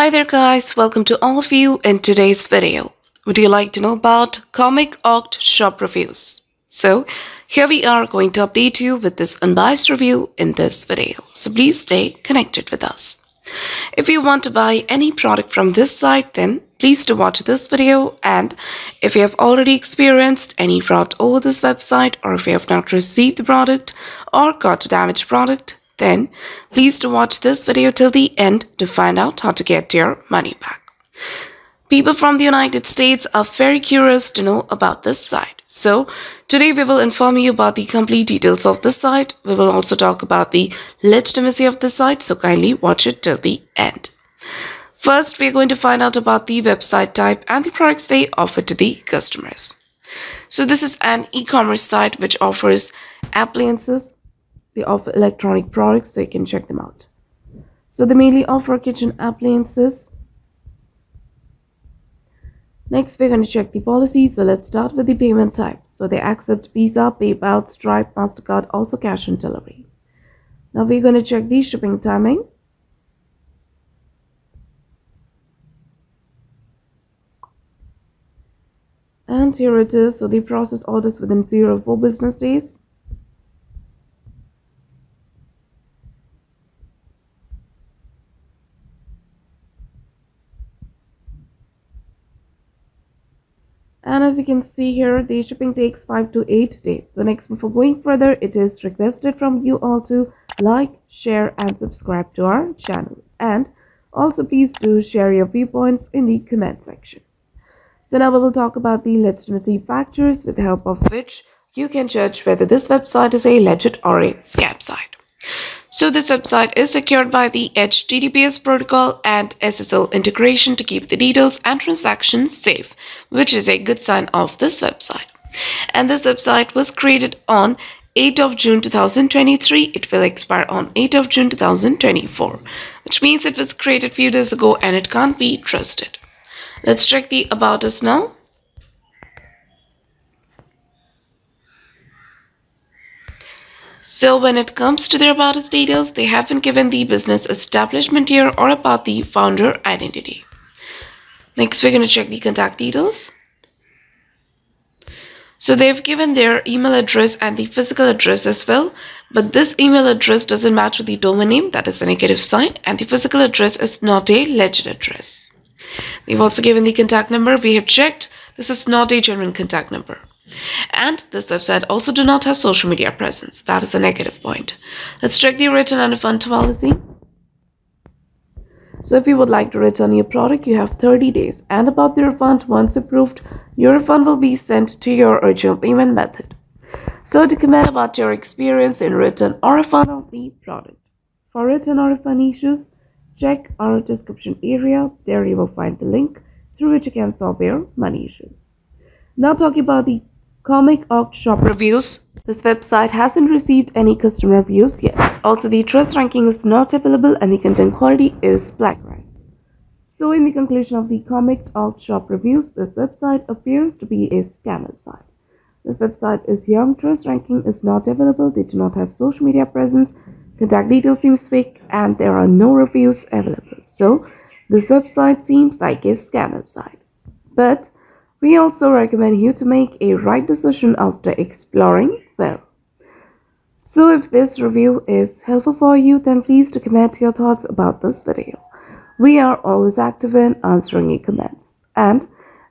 Hi there guys, welcome to all of you. In today's video, would you like to know about Comicoct shop reviews? So here we are going to update you with this unbiased review in this video, so please stay connected with us. If you want to buy any product from this site, then please do watch this video, and if you have already experienced any fraud over this website, or if you have not received the product or got a damaged product, then please do watch this video till the end to find out how to get your money back. People from the United States are very curious to know about this site. So today we will inform you about the complete details of this site. We will also talk about the legitimacy of the site, so kindly watch it till the end. First, we are going to find out about the website type and the products they offer to the customers. So this is an e-commerce site which offers appliances. They offer electronic products, so you can check them out. So they mainly offer kitchen appliances. Next, we're going to check the policy. So let's start with the payment type. So they accept Visa, PayPal, Stripe, MasterCard, also cash and delivery. Now we're going to check the shipping timing. And here it is. So they process orders within 0 to 4 business days. And as you can see here, the shipping takes 5 to 8 days. So next, before going further, it is requested from you all to like, share and subscribe to our channel. And also please do share your viewpoints in the comment section. So now we will talk about the legitimacy factors with the help of which you can judge whether this website is a legit or a scam site. So this website is secured by the HTTPS protocol and SSL integration to keep the details and transactions safe, which is a good sign of this website. And this website was created on 8th of June 2023. It will expire on 8th of June 2024, which means it was created few days ago and it can't be trusted. Let's check the About Us now. So when it comes to their about us details, they haven't given the business establishment year or about the founder identity. Next, we're going to check the contact details. So they've given their email address and the physical address as well, but this email address doesn't match with the domain name, that is a negative sign, and the physical address is not a legit address. They've also given the contact number. We have checked, this is not a genuine contact number. And this website also do not have social media presence. That is a negative point. Let's check the return and refund policy. So if you would like to return your product, you have 30 days. And about the refund, once approved, your refund will be sent to your original payment method. So to comment about your experience in return or refund of the product. For return or refund issues, check our description area. There you will find the link through which you can solve your money issues. Now talking about the Comicoct shop reviews. This website hasn't received any customer reviews yet. Also, the trust ranking is not available and the content quality is blacklist. So in the conclusion of the Comicoct shop reviews, this website appears to be a scam website. This website is young, trust ranking is not available, they do not have social media presence, contact details seems fake, and there are no reviews available. So this website seems like a scam website. But we also recommend you to make a right decision after exploring well. So if this review is helpful for you, then please do comment your thoughts about this video. We are always active in answering your comments. And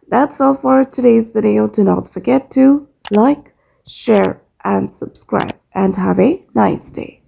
that's all for today's video. Do not forget to like, share and subscribe, and have a nice day.